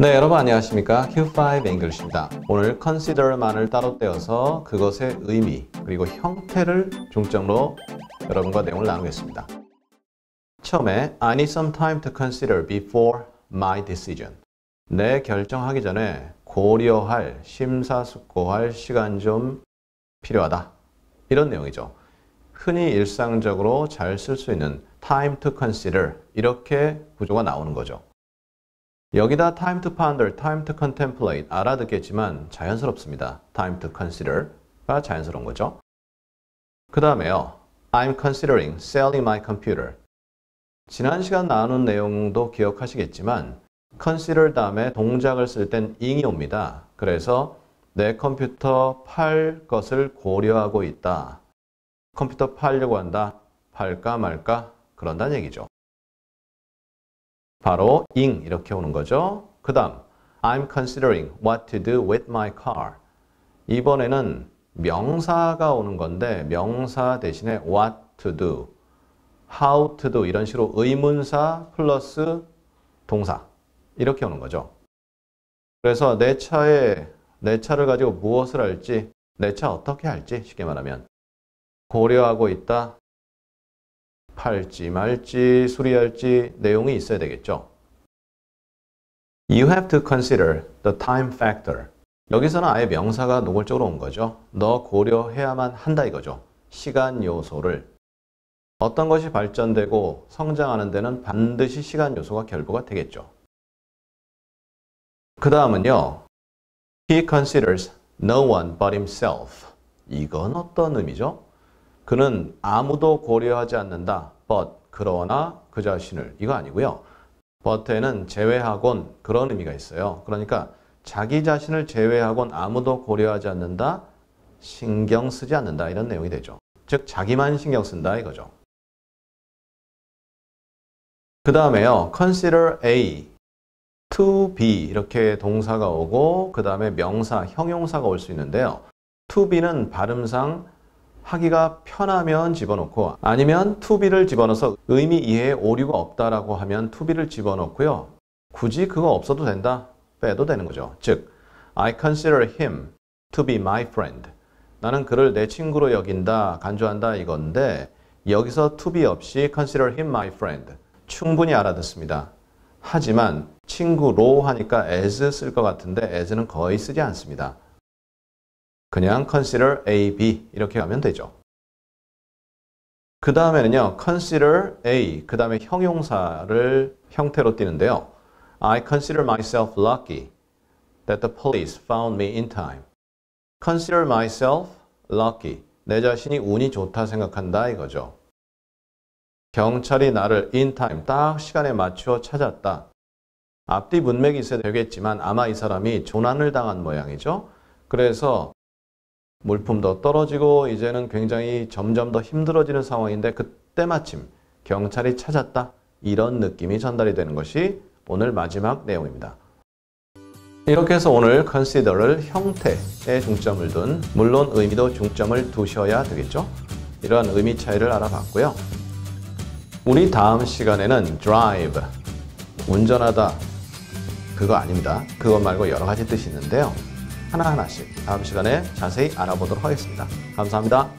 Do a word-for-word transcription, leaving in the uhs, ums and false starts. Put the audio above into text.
네, 여러분 안녕하십니까. 큐 파이브 잉글리시입니다. 오늘 consider만을 따로 떼어서 그것의 의미 그리고 형태를 중점으로 여러분과 내용을 나누겠습니다. 처음에 I need some time to consider before my decision. 내 결정하기 전에 고려할, 심사숙고할 시간 좀 필요하다. 이런 내용이죠. 흔히 일상적으로 잘 쓸 수 있는 time to consider 이렇게 구조가 나오는 거죠. 여기다 time to ponder, time to contemplate 알아듣겠지만 자연스럽습니다. time to consider가 자연스러운 거죠. 그 다음에요. I'm considering selling my computer. 지난 시간 나눈 내용도 기억하시겠지만 consider 다음에 동작을 쓸 땐 ing이 옵니다. 그래서 내 컴퓨터 팔 것을 고려하고 있다. 컴퓨터 팔려고 한다. 팔까 말까 그런다는 얘기죠. 바로 ing 이렇게 오는 거죠. 그 다음 I'm considering what to do with my car. 이번에는 명사가 오는 건데 명사 대신에 what to do, how to do 이런 식으로 의문사 플러스 동사 이렇게 오는 거죠. 그래서 내 차에 내 차를 가지고 무엇을 할지, 내 차 어떻게 할지 쉽게 말하면 고려하고 있다. 팔지 말지 수리할지 내용이 있어야 되겠죠. You have to consider the time factor. 여기서는 아예 명사가 노골적으로 온 거죠. 너 고려해야만 한다 이거죠. 시간 요소를. 어떤 것이 발전되고 성장하는 데는 반드시 시간 요소가 결부가 되겠죠. 그 다음은요. He considers no one but himself. 이건 어떤 의미죠? 그는 아무도 고려하지 않는다. but, 그러나 그 자신을. 이거 아니고요. but에는 제외하곤 그런 의미가 있어요. 그러니까 자기 자신을 제외하곤 아무도 고려하지 않는다. 신경 쓰지 않는다. 이런 내용이 되죠. 즉 자기만 신경 쓴다 이거죠. 그 다음에요. consider A, to be 이렇게 동사가 오고 그 다음에 명사, 형용사가 올 수 있는데요. to be는 발음상 하기가 편하면 집어넣고 아니면 to be를 집어넣어서 의미 이해에 오류가 없다라고 하면 to be를 집어넣고요. 굳이 그거 없어도 된다. 빼도 되는 거죠. 즉, I consider him to be my friend. 나는 그를 내 친구로 여긴다, 간주한다 이건데 여기서 to be 없이 consider him my friend. 충분히 알아듣습니다. 하지만 친구로 하니까 as 쓸 것 같은데 as는 거의 쓰지 않습니다. 그냥 consider A, B 이렇게 가면 되죠. 그 다음에는요. consider A, 그 다음에 형용사를 형태로 띄는데요. I consider myself lucky that the police found me in time. consider myself lucky. 내 자신이 운이 좋다 생각한다 이거죠. 경찰이 나를 in time, 딱 시간에 맞추어 찾았다. 앞뒤 문맥이 있어야 되겠지만 아마 이 사람이 조난을 당한 모양이죠. 그래서 물품도 떨어지고 이제는 굉장히 점점 더 힘들어지는 상황인데 그때 마침 경찰이 찾았다. 이런 느낌이 전달이 되는 것이 오늘 마지막 내용입니다. 이렇게 해서 오늘 consider를 형태에 중점을 둔, 물론 의미도 중점을 두셔야 되겠죠. 이러한 의미 차이를 알아봤고요. 우리 다음 시간에는 drive, 운전하다, 그거 아닙니다. 그것 말고 여러 가지 뜻이 있는데요. 하나하나씩 다음 시간에 자세히 알아보도록 하겠습니다. 감사합니다.